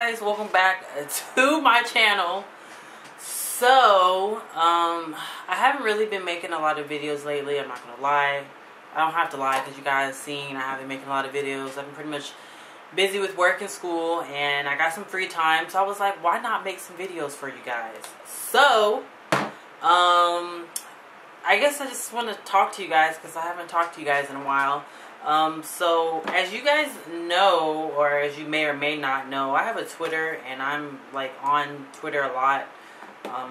Guys, welcome back to my channel. So I haven't really been making a lot of videos lately. I'm not gonna lie, I don't have to lie because you guys seen I haven't been making a lot of videos. I've been pretty much busy with work and school, and I got some free time, so I was like, why not make some videos for you guys? So I guess I just want to talk to you guys because I haven't talked to you guys in a while. So as you guys know, or as you may or may not know, I have a Twitter, and I'm like on Twitter a lot.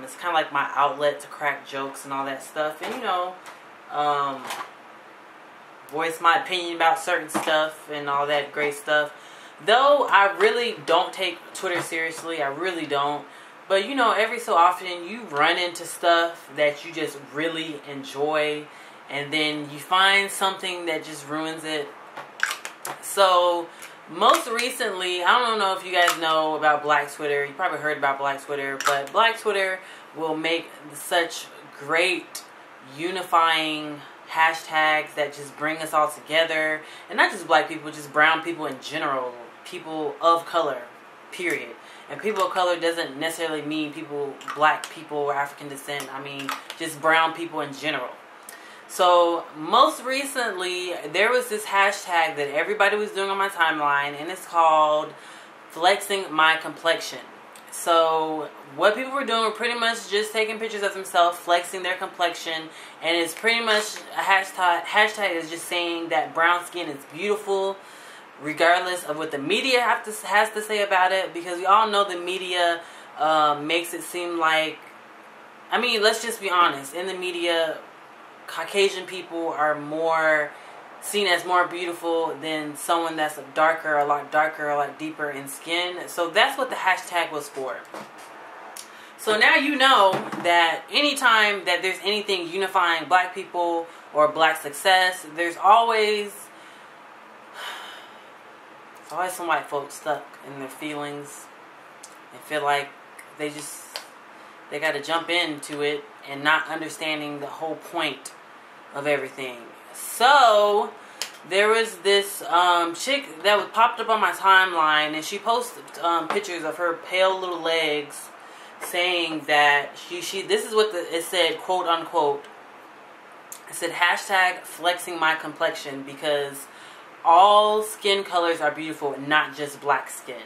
It's kind of like my outlet to crack jokes and all that stuff, and you know, voice my opinion about certain stuff and all that great stuff. Though I really don't take Twitter seriously, I really don't. But you know, every so often you run into stuff that you just really enjoy, and then you find something that just ruins it. So most recently, I don't know if you guys know about Black Twitter. You probably heard about Black Twitter, but Black Twitter will make such great unifying hashtags that just bring us all together. And not just black people, just brown people in general, people of color, period. And people of color doesn't necessarily mean people, black people or African descent. I mean, just brown people in general. So most recently, there was this hashtag that everybody was doing on my timeline, and it's called flexing my complexion. So what people were doing were pretty much just taking pictures of themselves flexing their complexion, and it's pretty much a hashtag is just saying that brown skin is beautiful, regardless of what the media has to say about it, because we all know the media makes it seem like, I mean, let's just be honest, in the media, Caucasian people are more seen as more beautiful than someone that's a lot deeper in skin. So that's what the hashtag was for. So now you know that anytime that there's anything unifying black people or black success, there's always some white folks stuck in their feelings and feel like they got to jump into it and not understanding the whole point of everything. So there was this chick that was popped up on my timeline, and she posted pictures of her pale little legs, saying that she this is what it said, quote unquote. It said hashtag flexing my complexion, because all skin colors are beautiful, not just black skin.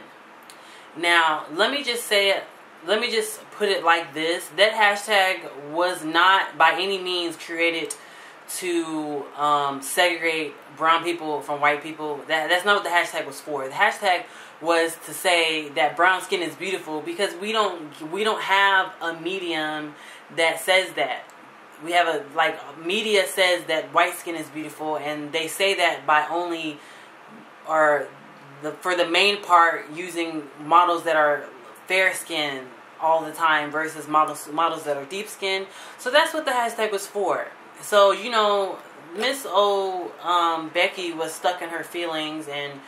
Now let me just say it. Let me just put it like this. That hashtag was not by any means created to segregate brown people from white people. That's not what the hashtag was for. The hashtag was to say that brown skin is beautiful, because we don't have a medium that says that. We have a, like, media says that white skin is beautiful, and they say that by only, or for the main part, using models that are fair skin all the time versus models that are deep skin. So that's what the hashtag was for. So you know, Miss Becky was stuck in her feelings, and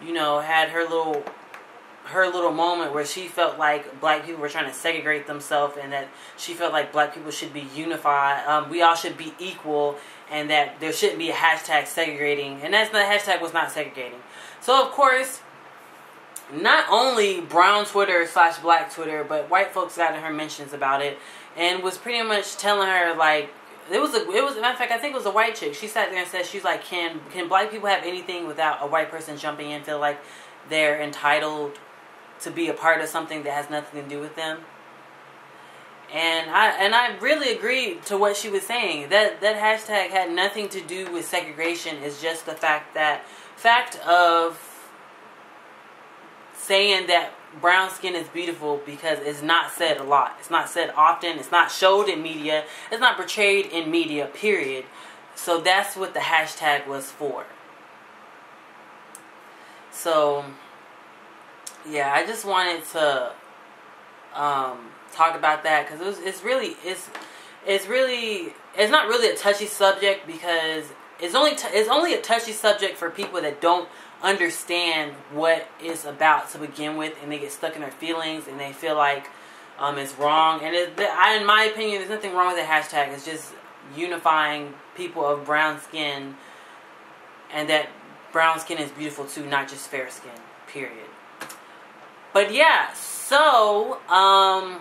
you know, had her little moment where she felt like black people were trying to segregate themselves, and that she felt like black people should be unified. We all should be equal, and that there shouldn't be a hashtag segregating. And that's not, the hashtag was not segregating. So of course, not only brown Twitter / black Twitter, but white folks got in her mentions about it, and was pretty much telling her, like, it was, matter of fact, I think it was a white chick. She sat there and said, she's like, can black people have anything without a white person jumping in, feel like they're entitled to be a part of something that has nothing to do with them? And I really agreed to what she was saying. That hashtag had nothing to do with segregation. It's just the fact of saying that brown skin is beautiful, because it's not said a lot. It's not said often. It's not showed in media. It's not portrayed in media, period. So that's what the hashtag was for. So yeah, I just wanted to talk about that, because it's not really a touchy subject, because it's only a touchy subject for people that don't understand what it's about to begin with, and they get stuck in their feelings, and they feel like it's wrong. And in my opinion, there's nothing wrong with the hashtag. It's just unifying people of brown skin, and that brown skin is beautiful too, not just fair skin, period. But yeah, so I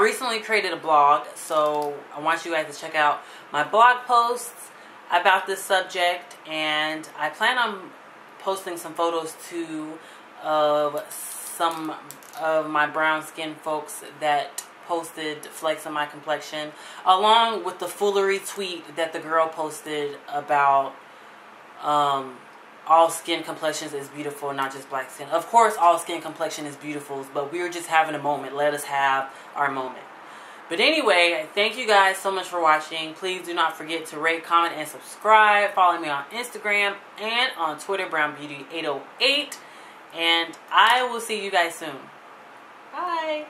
recently created a blog, so I want you guys to check out my blog posts about this subject, and I plan on posting some photos too of some of my brown skin folks that posted Flexing My Complexion, along with the foolery tweet that the girl posted about all skin complexions is beautiful, not just black skin. Of course all skin complexion is beautiful, but we were just having a moment. Let us have our moment. But anyway, thank you guys so much for watching. Please do not forget to rate, comment, and subscribe. Follow me on Instagram and on Twitter, BrownBeauty808. And I will see you guys soon. Bye.